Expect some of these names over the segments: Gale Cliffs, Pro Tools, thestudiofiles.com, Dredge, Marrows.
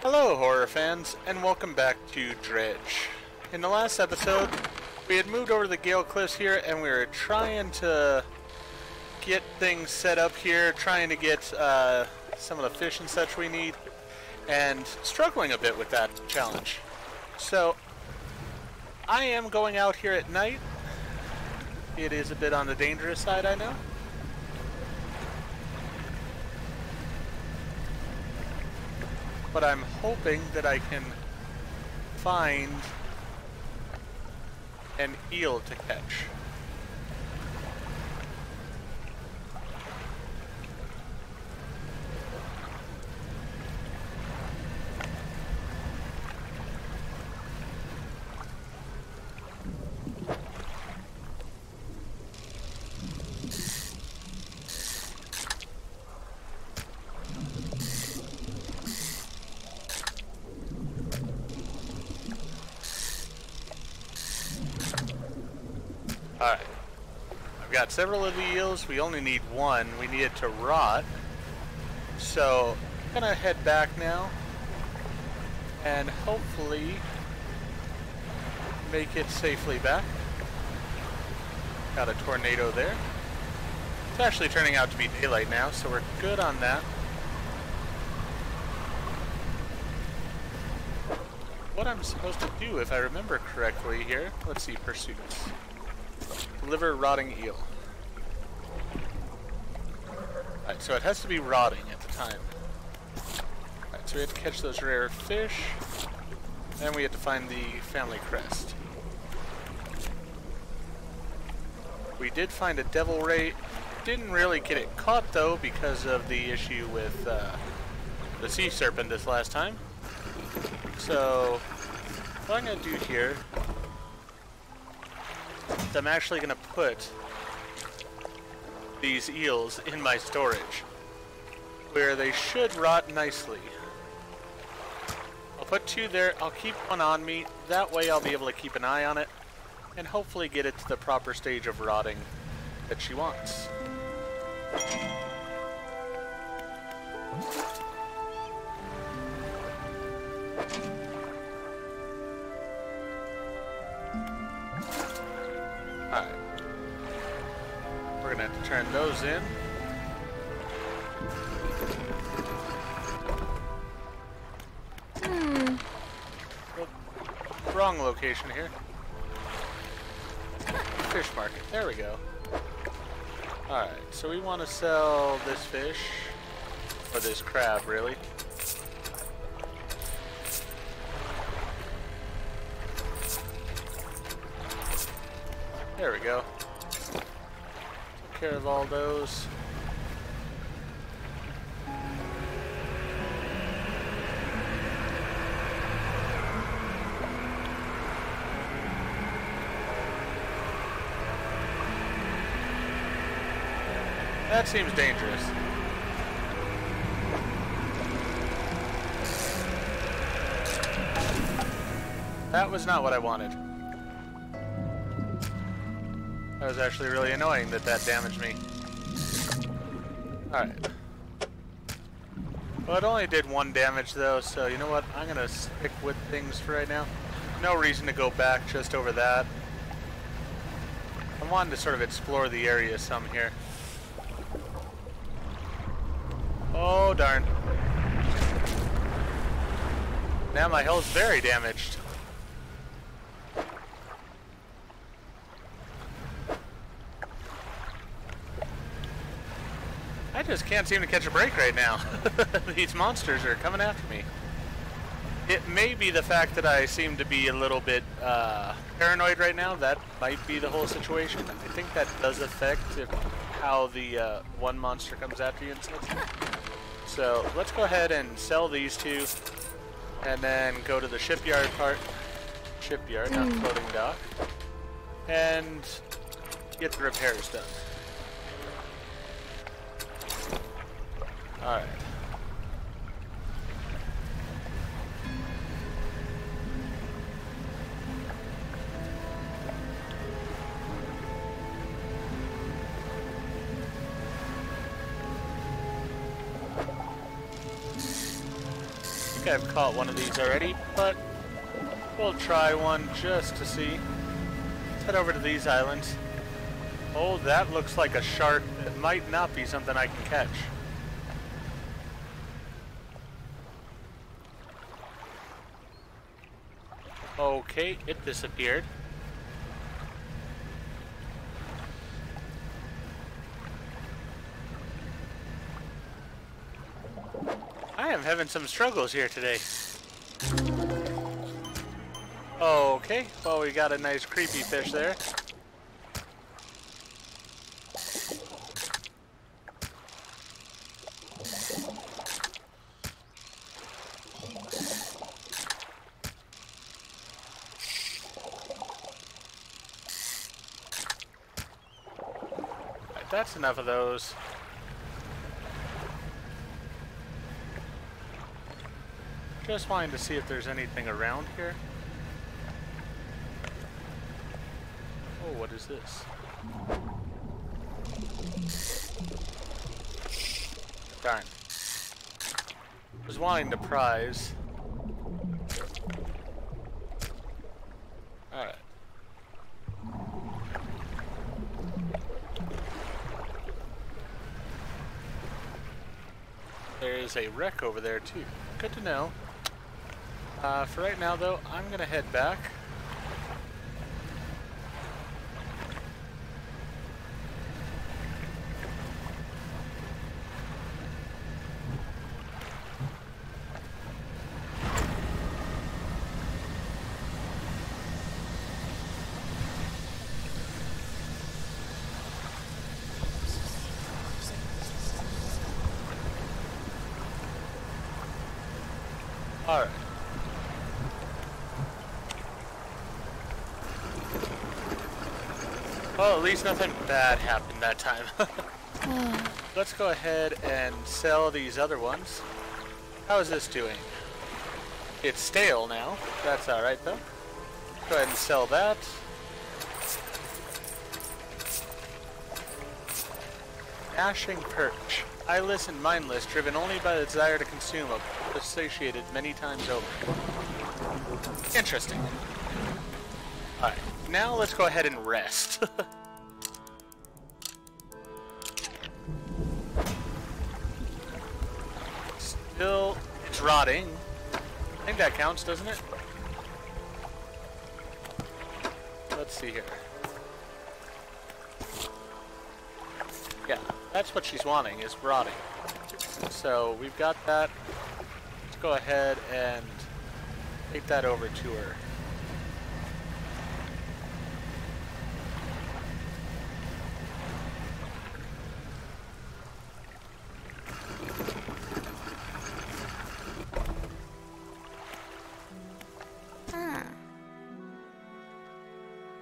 Hello horror fans, and welcome back to Dredge. In the last episode, we had moved over to the Gale Cliffs here, and we were trying to get things set up here, trying to get some of the fish and such we need, and struggling a bit with that challenge. So, I am going out here at night. It is a bit on the dangerous side, I know. But I'm hoping that I can find an eel to catch. Alright, I've got several of the eels, we only need one, we need it to rot, so I'm gonna head back now, and hopefully make it safely back. Got a tornado there. It's actually turning out to be daylight now, so we're good on that. What I'm supposed to do, if I remember correctly here, let's see, pursuits. Liver rotting eel. Alright, so it has to be rotting at the time. Alright, so we have to catch those rare fish, and we have to find the family crest. We did find a devil ray. Didn't really get it caught though because of the issue with the sea serpent this last time. So what I'm gonna do here, I'm actually going to put these eels in my storage, where they should rot nicely. I'll put two there, I'll keep one on me, that way I'll be able to keep an eye on it, and hopefully get it to the proper stage of rotting that she wants. Turn those in. Well, wrong location here. Fish market. There we go. Alright, so we want to sell this fish. Or this crab, really. There we go. Care of all those. That seems dangerous. That was not what I wanted. That was actually really annoying that that damaged me. Alright. Well, it only did one damage though, so you know what? I'm gonna stick with things for right now. No reason to go back just over that. I wanted to sort of explore the area some here. Oh, darn. Now my hull's very damaged. I just can't seem to catch a break right now. These monsters are coming after me. It may be the fact that I seem to be a little bit paranoid right now. That might be the whole situation. I think that does affect how the one monster comes after you and stuff. So let's go ahead and sell these two, and then go to the shipyard part. Shipyard, not floating dock. And get the repairs done. Alright. I've caught one of these already, but we'll try one just to see. Let's head over to these islands. Oh, that looks like a shark. It might not be something I can catch. Okay, it disappeared. I am having some struggles here today. Okay, well, we got a nice creepy fish there. Right, that's enough of those. Just wanting to see if there's anything around here. Oh, what is this? Darn. I was wanting to prize. Alright. There is a wreck over there too. Good to know. For right now, though, I'm going to head back. All right. Well, at least nothing bad happened that time. Let's go ahead and sell these other ones. How is this doing? It's stale now. That's alright though. Go ahead and sell that. Ashing perch. Eyeless and mindless, driven only by the desire to consume, satiated many times over. Interesting. Alright. Now let's go ahead and rest. Still, it's rotting. I think that counts, doesn't it? Let's see here. Yeah, that's what she's wanting, is rotting. So we've got that. Let's go ahead and take that over to her.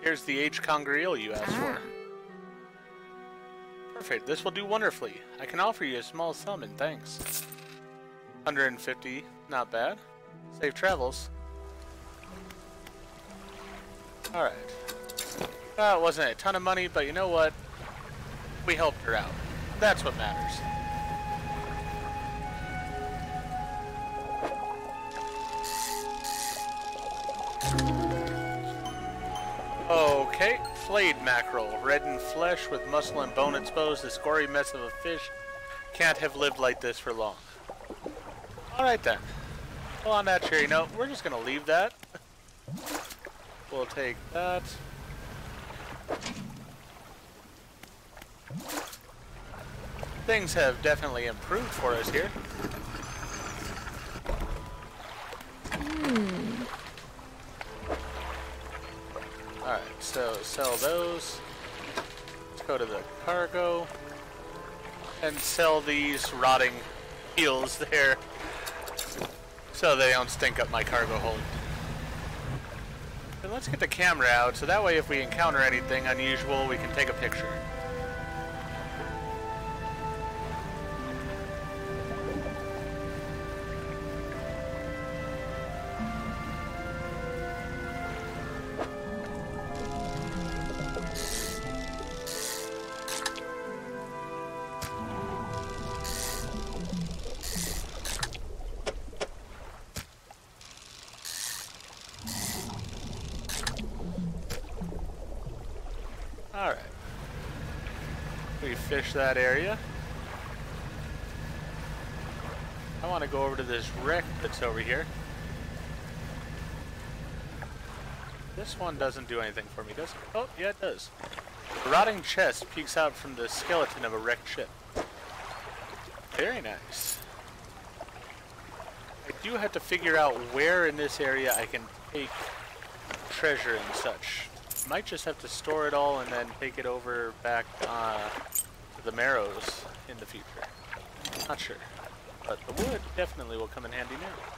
Here's the aged conger you asked for. Perfect, this will do wonderfully. I can offer you a small sum in thanks. 150, not bad. Safe travels. Alright. Well, it wasn't a ton of money, but you know what? We helped her out. That's what matters. Okay, flayed mackerel, reddened flesh with muscle and bone exposed. This gory mess of a fish can't have lived like this for long. Alright then. Well, on that cheery note, we're just going to leave that. We'll take that. Things have definitely improved for us here. Alright, so sell those. Let's go to the cargo. And sell these rotting eels there. So they don't stink up my cargo hold. And let's get the camera out, so that way if we encounter anything unusual, we can take a picture. Alright. We can fish that area. I want to go over to this wreck that's over here. This one doesn't do anything for me, does it? Oh, yeah, it does. A rotting chest peeks out from the skeleton of a wrecked ship. Very nice. I do have to figure out where in this area I can take treasure and such. Might just have to store it all and then take it over back to the Marrows in the future. Not sure. But the wood definitely will come in handy now.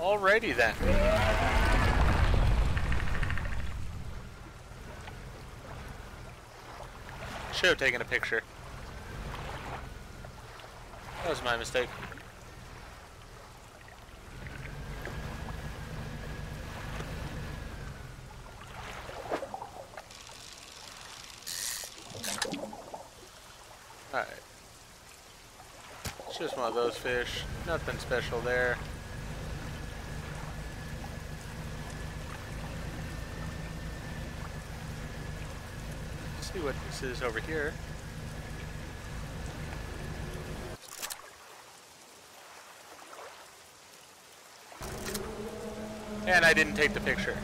Alrighty then. Should have taken a picture. That was my mistake. Alright. It's just one of those fish. Nothing special there. See what this is over here. And I didn't take the picture.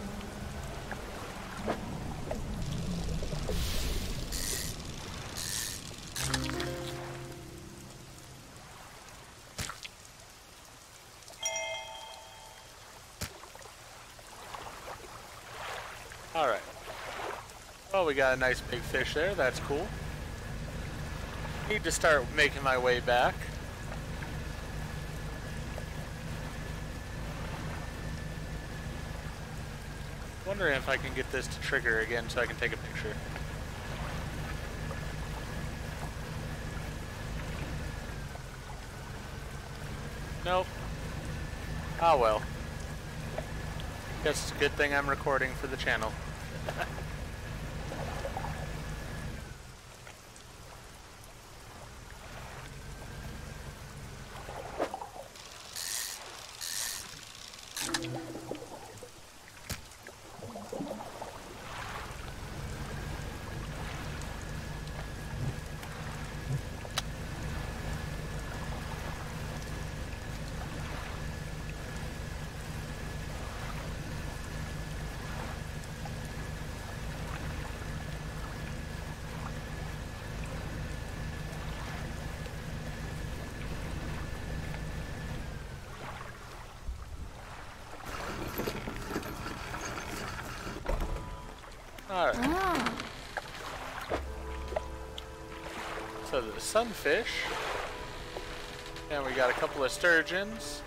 All right. Well, we got a nice big fish there. That's cool. Need to start making my way back. Wondering if I can get this to trigger again so I can take a picture. Nope. Ah well. Guess it's a good thing I'm recording for the channel. Alright. Ah. So the sunfish. And we got a couple of sturgeons.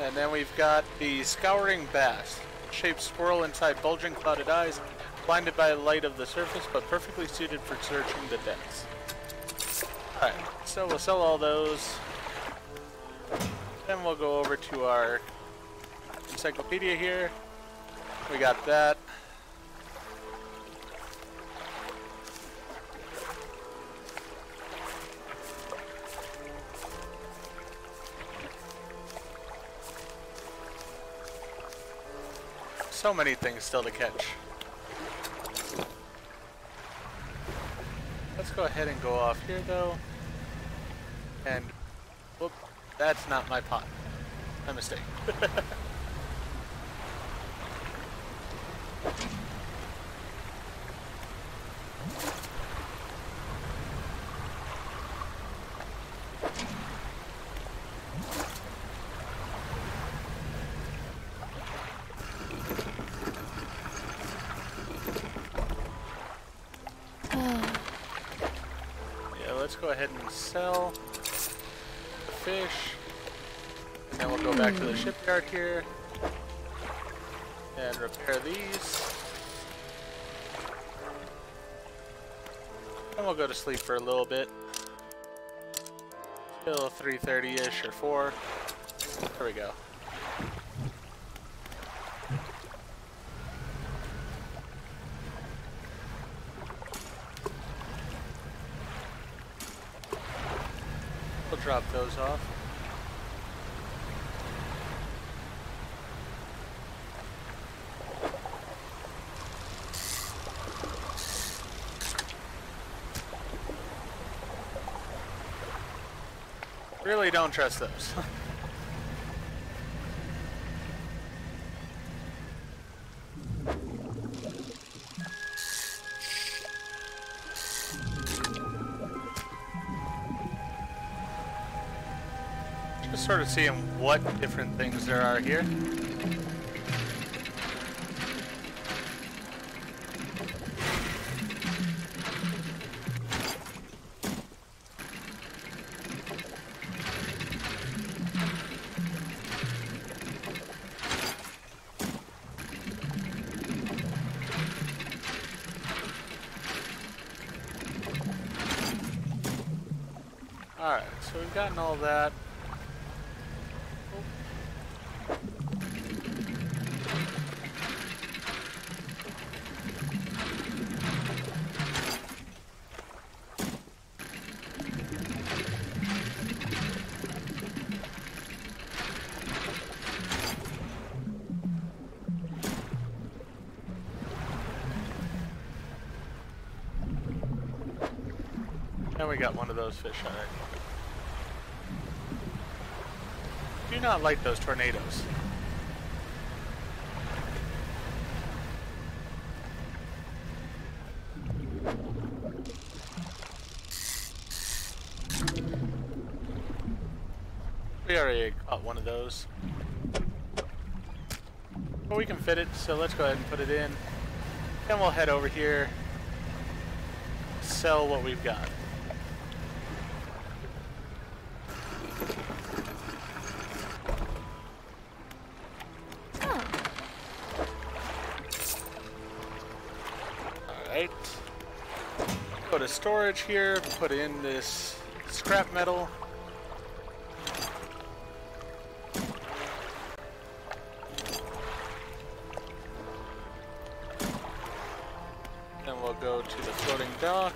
And then we've got the scouring bass. Shaped swirl inside bulging clouded eyes, blinded by the light of the surface, but perfectly suited for searching the depths. Alright, so we'll sell all those. Then we'll go over to our encyclopedia here. We got that. So many things still to catch. Let's go ahead and go off here though. And, whoop, that's not my pot. My mistake. Go ahead and sell the fish, and then we'll go back to the shipyard here and repair these, and we'll go to sleep for a little bit till 3:30-ish or 4. There we go. drop those off. Really don't trust those. Just sort of seeing what different things there are here. Alright, so we've gotten all that. And we got one of those fish already. Do not like those tornadoes. We already caught one of those. But we can fit it, so let's go ahead and put it in. Then we'll head over here, sell what we've got. Go to storage here, put in this scrap metal. Then we'll go to the floating dock.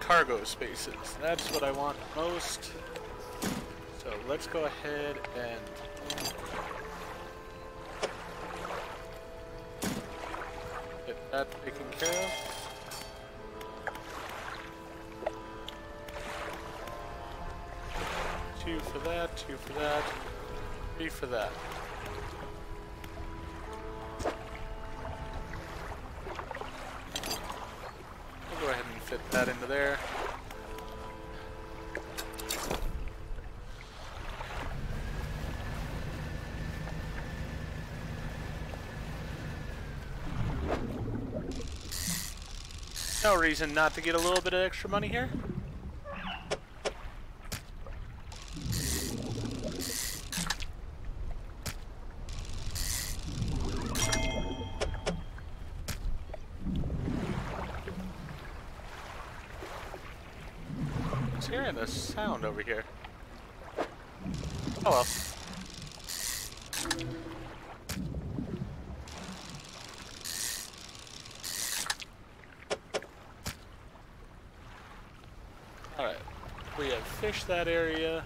Cargo spaces, that's what I want most. So let's go ahead and that taken care of. 2 for that, 2 for that, 3 for that. We'll go ahead and fit that into there. No reason not to get a little bit of extra money here. It's hearing the sound over here. Oh well. Alright, we have fished that area.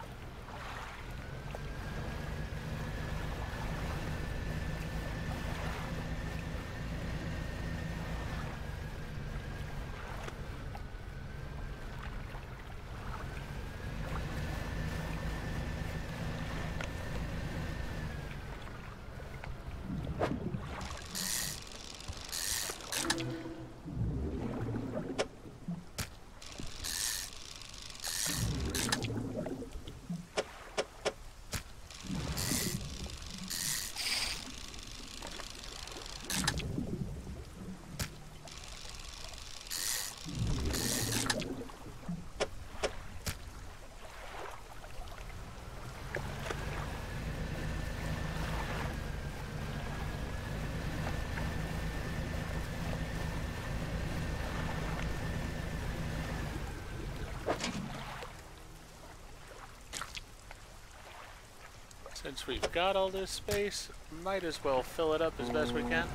Since we've got all this space, might as well fill it up as best we can.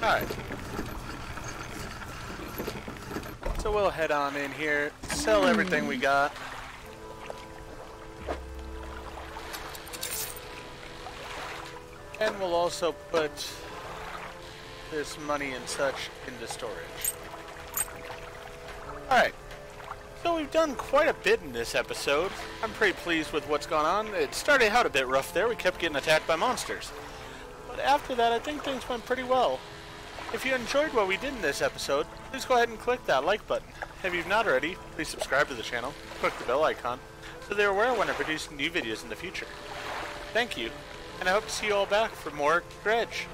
Alright. So we'll head on in here, sell everything we got. And we'll also put this money and such into storage. Alright. So we've done quite a bit in this episode. I'm pretty pleased with what's gone on. It started out a bit rough there. We kept getting attacked by monsters. But after that, I think things went pretty well. If you enjoyed what we did in this episode, please go ahead and click that like button. If you've not already, please subscribe to the channel. Click the bell icon so they're aware when I produce new videos in the future. Thank you, and I hope to see you all back for more Dredge.